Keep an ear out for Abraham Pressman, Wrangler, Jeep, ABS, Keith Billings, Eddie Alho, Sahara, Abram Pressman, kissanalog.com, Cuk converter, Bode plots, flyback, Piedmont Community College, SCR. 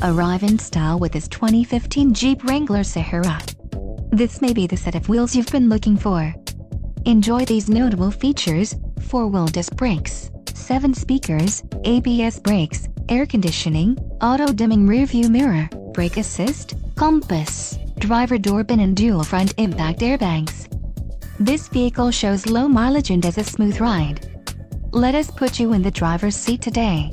Arrive in style with this 2015 Jeep Wrangler Sahara. This may be the set of wheels you've been looking for. Enjoy these notable features: four-wheel disc brakes, 7 speakers, ABS brakes, air conditioning, auto-dimming rearview mirror, brake assist, compass, driver door bin and dual front impact airbags. This vehicle shows low mileage and has a smooth ride. Let us put you in the driver's seat today.